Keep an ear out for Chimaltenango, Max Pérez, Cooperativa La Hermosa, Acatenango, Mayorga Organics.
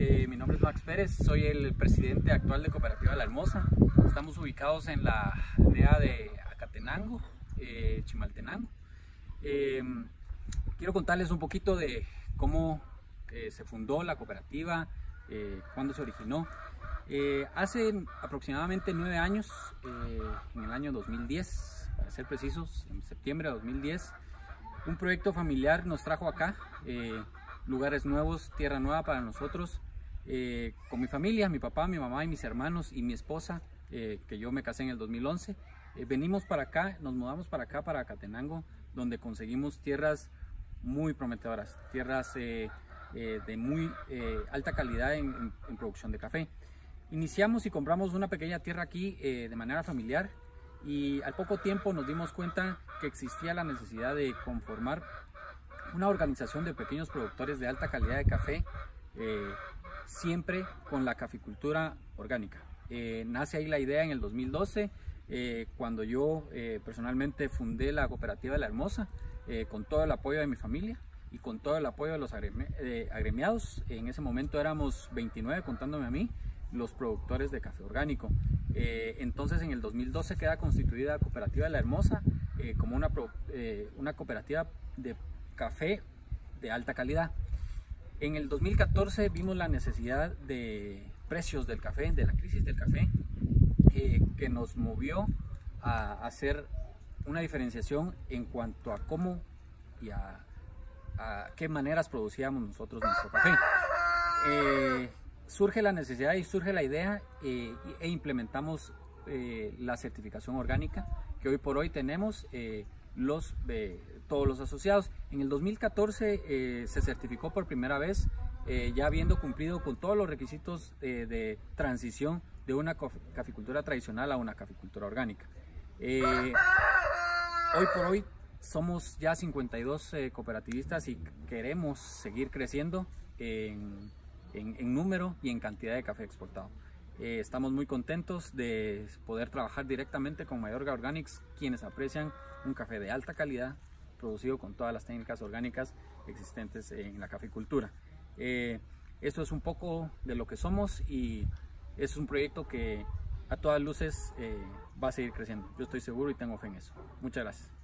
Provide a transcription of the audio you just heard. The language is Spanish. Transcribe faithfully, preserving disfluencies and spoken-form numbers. eh, mi nombre es Max Pérez, soy el presidente actual de Cooperativa La Hermosa. Estamos ubicados en la aldea de Acatenango, eh, Chimaltenango. Eh, quiero contarles un poquito de cómo eh, se fundó la cooperativa, eh, cuándo se originó. Eh, hace aproximadamente nueve años, eh, en el año dos mil diez, para ser precisos, en septiembre de dos mil diez, un proyecto familiar nos trajo acá, eh, lugares nuevos, tierra nueva para nosotros, eh, con mi familia, mi papá, mi mamá y mis hermanos y mi esposa, eh, que yo me casé en el dos mil once. Eh, venimos para acá, nos mudamos para acá, para Acatenango, donde conseguimos tierras muy prometedoras, tierras eh, eh, de muy eh, alta calidad en, en, en producción de café. Iniciamos y compramos una pequeña tierra aquí eh, de manera familiar, y al poco tiempo nos dimos cuenta que existía la necesidad de conformar una organización de pequeños productores de alta calidad de café, eh, siempre con la caficultura orgánica. Eh, nace ahí la idea en el dos mil doce, eh, cuando yo eh, personalmente fundé la Cooperativa La Hermosa, eh, con todo el apoyo de mi familia y con todo el apoyo de los agremi eh, agremiados. En ese momento éramos veintinueve, contándome a mí, los productores de café orgánico. Eh, entonces en el dos mil doce queda constituida la Cooperativa La Hermosa eh, como una, pro, eh, una cooperativa de café de alta calidad. En el dos mil catorce vimos la necesidad de precios del café, de la crisis del café, eh, que nos movió a hacer una diferenciación en cuanto a cómo y a, a qué maneras producíamos nosotros nuestro café. Eh, Surge la necesidad y surge la idea eh, e implementamos eh, la certificación orgánica que hoy por hoy tenemos eh, los, eh, todos los asociados. En el dos mil catorce eh, se certificó por primera vez, eh, ya habiendo cumplido con todos los requisitos eh, de transición de una caficultura tradicional a una caficultura orgánica. Eh, hoy por hoy somos ya cincuenta y dos eh, cooperativistas y queremos seguir creciendo en En, en número y en cantidad de café exportado. Eh, estamos muy contentos de poder trabajar directamente con Mayorga Organics, quienes aprecian un café de alta calidad producido con todas las técnicas orgánicas existentes en la caficultura. Eh, esto es un poco de lo que somos, y es un proyecto que a todas luces eh, va a seguir creciendo. Yo estoy seguro y tengo fe en eso. Muchas gracias.